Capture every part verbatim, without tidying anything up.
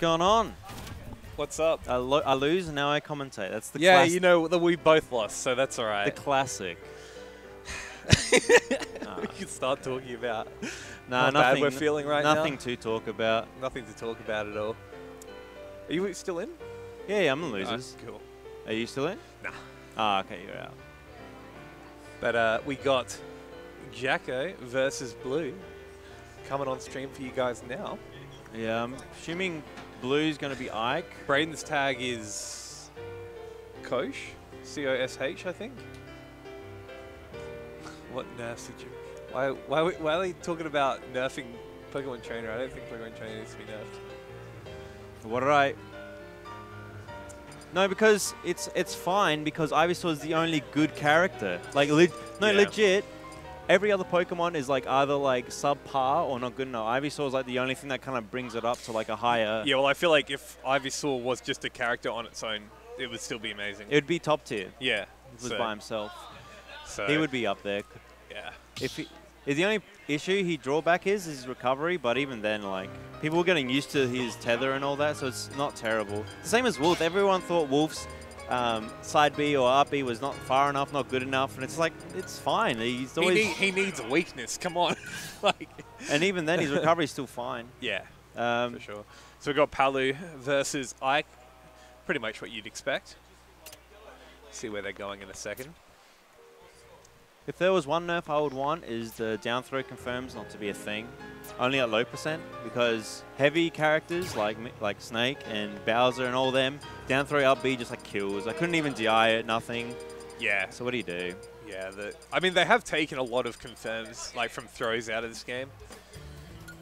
going on? What's up? I, lo I lose and now I commentate. That's the yeah, you know, the, we both lost, so that's all right. The classic. Nah. We can start talking about nah, nothing bad we're feeling right nothing now. Nothing to talk about. Nothing to talk about at all. Are you still in? Yeah, yeah, I'm in losers. Oh, cool. Are you still in? Nah. Ah, oh, okay, you're out. But uh, we got Jacko versus Blue coming on stream for you guys now. Yeah, I'm assuming Blue's going to be Ike. Braden's tag is Kosh, C O S H, I think. What nerfs did you... Why, why, why are they talking about nerfing Pokemon Trainer? I don't think Pokemon Trainer needs to be nerfed. What did I... No, because it's it's fine because Ivysaur is the only good character. Like, le no, yeah. legit, every other Pokemon is like either like subpar or not good enough. Ivysaur is like the only thing that kind of brings it up to like a higher... Yeah, well, I feel like if Ivysaur was just a character on its own, it would still be amazing. It would be top tier. Yeah. It was so. By himself. So. He would be up there. Yeah. If he, if the only issue he drawback is is his recovery, but even then, like, people were getting used to his tether and all that, so it's not terrible. The same as Wolf. Everyone thought Wolf's um, side B or up B was not far enough, not good enough, and it's like, it's fine. He's always he, need, he needs weakness. Come on. Like. And even then, his recovery is still fine. Yeah, um, for sure. So we've got Palu versus Ike. Pretty much what you'd expect. See where they're going in a second. If there was one nerf I would want is the down throw confirms not to be a thing, only at low percent, because heavy characters like like Snake and Bowser and all them, down throw up B just like kills. I couldn't even D I it, nothing. Yeah. So what do you do? Yeah, the, I mean, they have taken a lot of confirms like from throws out of this game.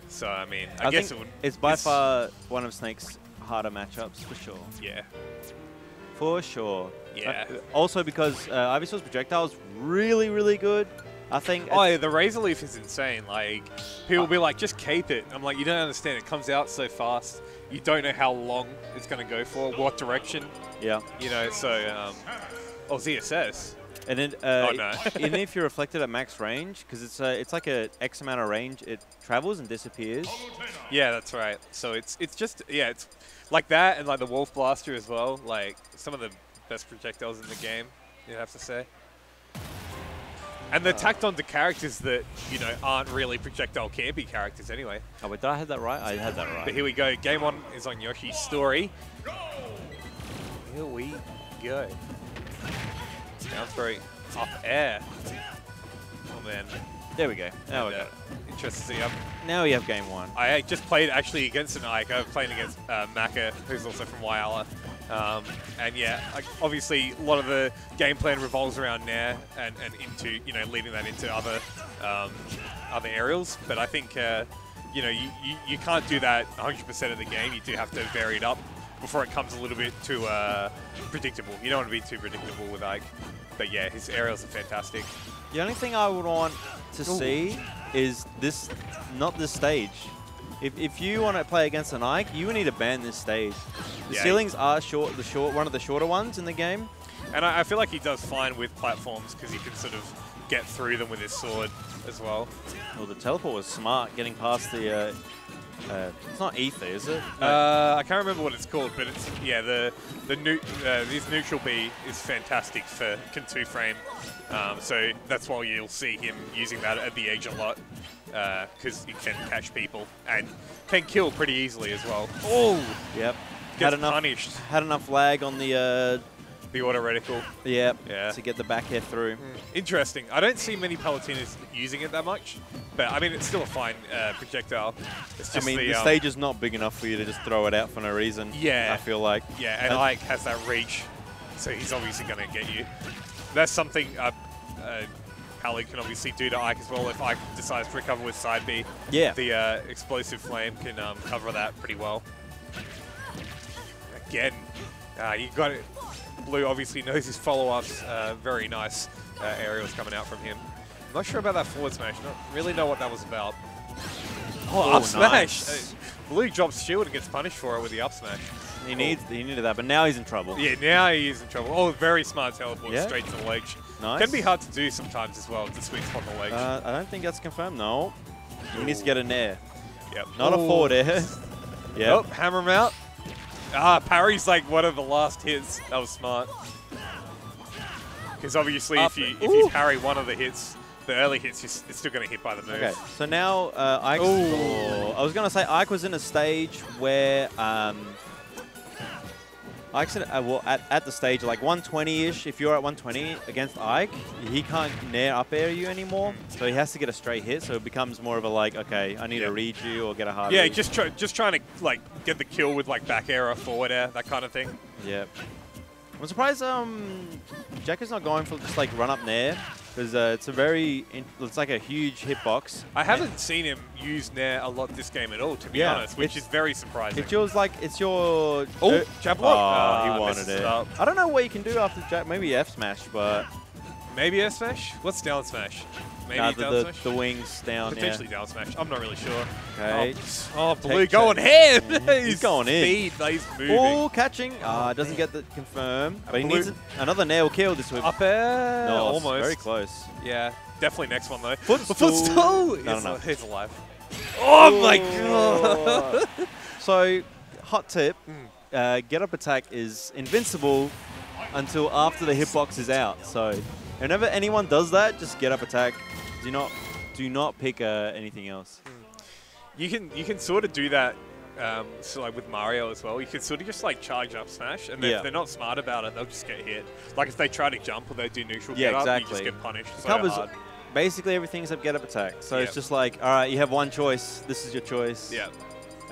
So, I mean, I, I guess it would, it's by it's far one of Snake's harder matchups, for sure. Yeah. For sure. Yeah. Uh, also because uh, Ivysaur's projectile is really, really good. I think. Oh, yeah, the Razor Leaf is insane. Like, people uh, be like, just keep it. I'm like, you don't understand. It comes out so fast. You don't know how long it's going to go for, what direction. Yeah. You know, so. Um, oh, Z S S. And then, uh, oh, no. Even if you reflect it at max range, because it's uh, it's like a X amount of range, it travels and disappears. Yeah, that's right. So it's it's just yeah, it's like that, and like the Wolf Blaster as well. Like some of the best projectiles in the game, you'd have to say. And they're tacked onto characters that, you know, aren't really projectile campy characters anyway. Oh, but did I have that right? I had that right. But here we go. Game one is on Yoshi's story. Here we go. Down throw up air. Oh, man. There we go. Now and, we uh, got it. Interesting to see. Um, now we have game one. I just played actually against an Ike. I was playing against uh, Maka, who's also from Wyala. Um, and yeah, like obviously a lot of the game plan revolves around Nair and, and into, you know, leading that into other um, other aerials. But I think, uh, you know, you, you, you can't do that one hundred percent of the game. You do have to vary it up before it comes a little bit too uh, predictable. You don't want to be too predictable with Ike. But yeah, his aerials are fantastic. The only thing I would want to Ooh. see is this, not this stage. If, if you want to play against an Ike, you need to ban this stage. The yeah, ceilings are short, the short, one of the shorter ones in the game. And I, I feel like he does fine with platforms because he can sort of get through them with his sword as well. Well, the teleport was smart, getting past the... Uh, uh, it's not ether, is it? No. Uh, I can't remember what it's called, but it's yeah, the the new uh, this neutral B is fantastic for can two frame. Um, so that's why you'll see him using that at the edge a lot. Because uh, he can catch people and can kill pretty easily as well. Oh, yep. Gets had enough, punished. Had enough lag on the uh, the auto reticle. Yep. Yeah. To get the back air through. Mm. Interesting. I don't see many Palutinas using it that much, but I mean it's still a fine uh, projectile. It's just I mean the, the um, stage is not big enough for you to just throw it out for no reason. Yeah. I feel like. Yeah, and Ike has that reach, so he's obviously going to get you. That's something. Uh, uh, Pally can obviously do to Ike as well if Ike decides to recover with side B. Yeah. The uh, explosive flame can um, cover that pretty well. Again, uh, you got it. Blue obviously knows his follow-ups. Uh, very nice uh, aerials coming out from him. I'm not sure about that forward smash. Not really know what that was about. Oh, oh up smash! Nice. Blue drops shield and gets punished for it with the up smash. He cool. needs he needed that, but now he's in trouble. Yeah, now he is in trouble. Oh, very smart teleport yeah. straight to the ledge. Nice. Can be hard to do sometimes as well, to sweet spot the ledge. Uh, I don't think that's confirmed, no. He needs to get an air. Yep. Not Ooh. a forward air. Yep. Oh, hammer him out. Ah, parry's like one of the last hits. That was smart. Because obviously Up if you if Ooh. you parry one of the hits, the early hits, it's still going to hit by the move. Okay, so now uh, Ike... Oh, I was going to say Ike was in a stage where... Um, Ike's at, uh, well, at, at the stage, like one twenty-ish, if you're at one twenty against Ike, he can't nair up air you anymore, so he has to get a straight hit, so it becomes more of a like, okay, I need yeah. to read you or get a hard Yeah, read. just try, just trying to like get the kill with like back air or forward air, that kind of thing. Yeah. I'm surprised um, Jacko's not going for just like run up nair, because uh, it's a very, it's like a huge hitbox. I haven't and seen him use nair a lot this game at all, to be yeah, honest, which is very surprising. It feels like it's your... Oh, jab block. Oh, he wanted it. Up. I don't know what you can do after jab, maybe F smash, but... Maybe F smash? What's down smash? Maybe nah, the, down the, smash? The wings down, Potentially yeah. down smash. I'm not really sure. Okay. Oh, oh Blue Take going in. he's, he's going in. Speed, he's moving. Oh, catching. Ah, oh, oh, doesn't get the confirm. But Blue. he needs a, another nail kill this whip. Up air. No, almost. Very close. Yeah, definitely next one, though. Footstool. Footstool. No, he's, no, no. he's alive. Oh, Ooh. my God. So, hot tip. Mm. Uh, get up attack is invincible until after the hitbox is out. So, whenever anyone does that, just get up attack. Do not, do not pick uh, anything else. You can, you can sort of do that, um, so like with Mario as well. You can sort of just like charge up smash, and then yeah. if they're not smart about it, they'll just get hit. Like if they try to jump or they do neutral yeah, get exactly. up, you just get punished. It covers hard. basically everything except get up attack. So yeah. it's just like, all right, you have one choice. This is your choice. Yeah.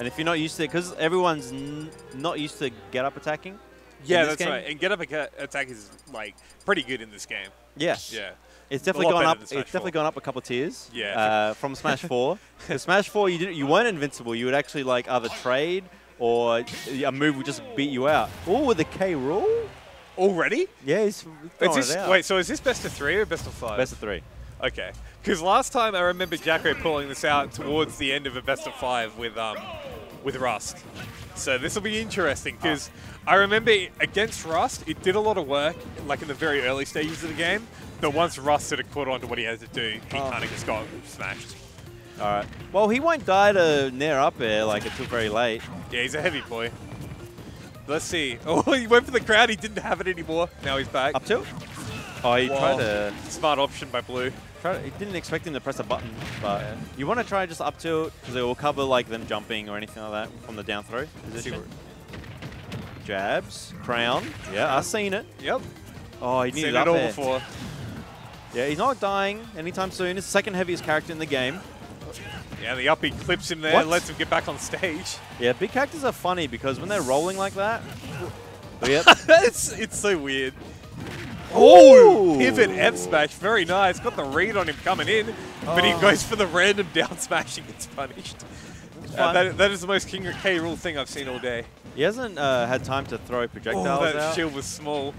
And if you're not used to it, because everyone's n not used to get up attacking. Yeah, that's game. right. And get up attack is like pretty good in this game. Yeah. Yeah. It's definitely gone up. It's definitely gone up a couple of tiers. Yeah. Uh, from Smash Four. Because Smash Four, you didn't, you weren't invincible. You would actually like either trade or a move would just beat you out. Oh, with the K rule. Already? Yeah. He's throwing it out. Wait. So is this best of three or best of five? Best of three. Okay. Because last time I remember Jacko pulling this out towards the end of a best of five with um with Rust. So this will be interesting because. Oh. I remember against Rust, it did a lot of work, like in the very early stages of the game, but once Rust sort of caught on to what he had to do, he oh. kind of just got smashed. All right. Well, he won't die to nair up air like until very late. Yeah, he's a heavy boy. Let's see. Oh, he went for the crowd. He didn't have it anymore. Now he's back. Up tilt? Oh, he Whoa. tried to... Smart option by Blue. Tried to, he didn't expect him to press a button, but yeah. you want to try just up tilt because it will cover like them jumping or anything like that from the down throw position. Jabs, crown. Yeah, I've seen it. Yep. Oh, he needed up air. Seen it all before. Yeah, he's not dying anytime soon. He's the second heaviest character in the game. Yeah, the uppie clips him there what? and lets him get back on stage. Yeah, big characters are funny because when they're rolling like that... Yep. it's, it's so weird. Oh! Pivot F smash, very nice. Got the read on him coming in, but oh. he goes for the random down smash and gets punished. Uh, that, that is the most King K. Rool thing I've seen all day. He hasn't uh, had time to throw projectiles out. Oh, that out. shield was small.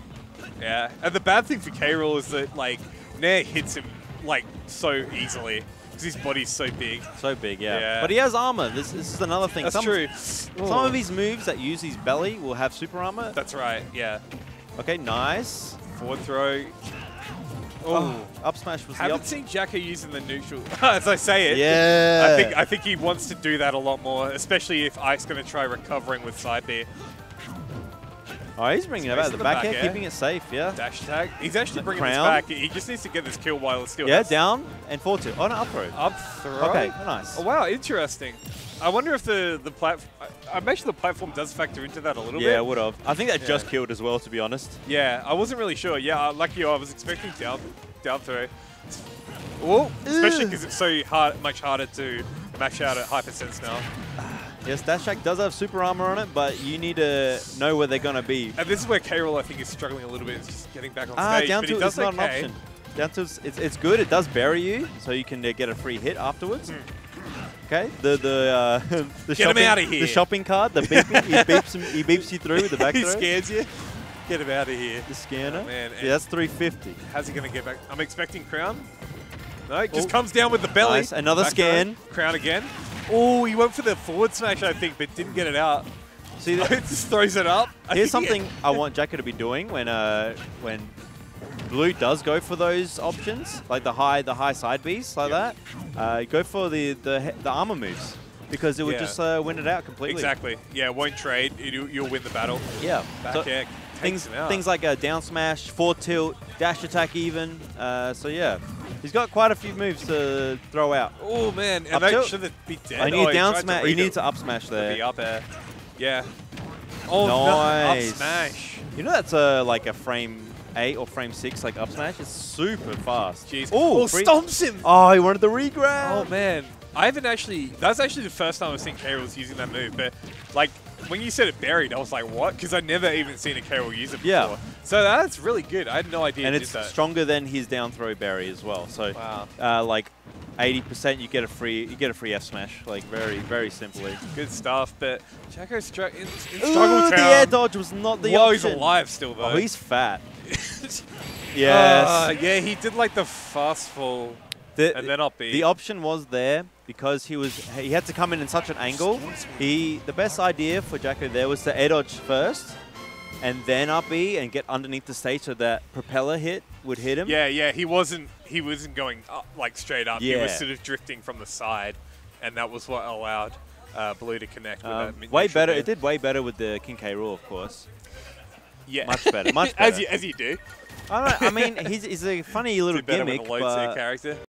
Yeah, and the bad thing for K. Rool is that like Nair hits him like so easily because his body's so big. So big, yeah. yeah. But he has armor. This, this is another thing. That's some, true. Some Ooh. of his moves that use his belly will have super armor. That's right. Yeah. Okay, nice forward throw. Oh, up smash was the option. I haven't seen Jacko using the neutral. As I say it, yeah. I think I think he wants to do that a lot more, especially if Ike's going to try recovering with side B. Oh, he's bringing so it out the, the back, back air, air, keeping it safe, yeah. Dash attack. He's actually the bringing it back. He just needs to get this kill while it's still. Yeah, has. down and forward two. Oh, no, up throw. Up throw. Okay, nice. Oh, wow, interesting. I wonder if the, the platform... I imagine the platform does factor into that a little yeah, bit. Yeah, it would have. I think that yeah. just killed as well, to be honest. Yeah, I wasn't really sure. Yeah, like you, I was expecting down, down throw. Oh, especially because it's so hard, much harder to mash out at hypersense now. Yes, Dash Attack does have super armor on it, but you need to know where they're going to be. And this is where K. Rool, I think, is struggling a little bit. It's just getting back on ah, stage. Down but to, he does it's okay. not an option. Down to, it's, it's good. It does bury you, so you can uh, get a free hit afterwards. Mm. Okay, the the uh, the, Get shopping, him out of here. the shopping card, the beeping, he beeps him, he beeps you through with the back throw. He scares you. Get him out of here. The scanner. Oh, man. Yeah, that's three fifty. How's he gonna get back? I'm expecting crown. No, it just Ooh. comes down with the belly. Nice. Another back scan. Throw. Crown again. Oh, he went for the forward smash, I think, but didn't get it out. See, that? It just throws it up. Here's something I want Jacko to be doing when uh when Blue does go for those options, like the high, the high side Bs, like yep. that. Uh, go for the, the the armor moves. because it would yeah. just uh, win it out completely. Exactly. Yeah, won't trade. You, you'll win the battle. Yeah. Back so air things, things like a down smash, forward tilt, dash attack even. Uh, so, yeah. He's got quite a few moves to throw out. Oh, man. And that shouldn't be dead. I need oh, down smash. You need to up smash there. Be up air. Yeah. Oh, nice. No, up smash. You know that's uh, like a frame eight or frame six, like up smash? It's super fast. Jeez. Oh, stomps him. Oh, he wanted the regrab. Oh, man. I haven't actually... That's actually the first time I've seen K. Rool's using that move. But, like, when you said it buried, I was like, what? Because I've never even seen a K. Rool use it before. Yeah. So that's really good. I had no idea. And it's that. stronger than his down throw bury as well. So, wow. uh, like, eighty percent, you get a free, you get a free F smash. Like, very, very simply. Good stuff. But Jacko struck in, in struggle Ooh, town. The air dodge was not the Whoa, option. He's alive still though. Oh, he's fat. yes. Uh, yeah, he did like the fast fall. The, and then up B. The option was there because he was he had to come in in such an angle. He the best idea for Jacko there was to air dodge first, and then up B and get underneath the stage so that propeller hit would hit him. Yeah, yeah, he wasn't he wasn't going up, like straight up. Yeah. He was sort of drifting from the side, and that was what allowed uh, Blue to connect. With um, that way better. There. It did way better with the King K. Rool, of course. Yeah, much better. Much better. as you as you do. I don't. I mean, he's, he's a funny little do gimmick. Better with a low tier character.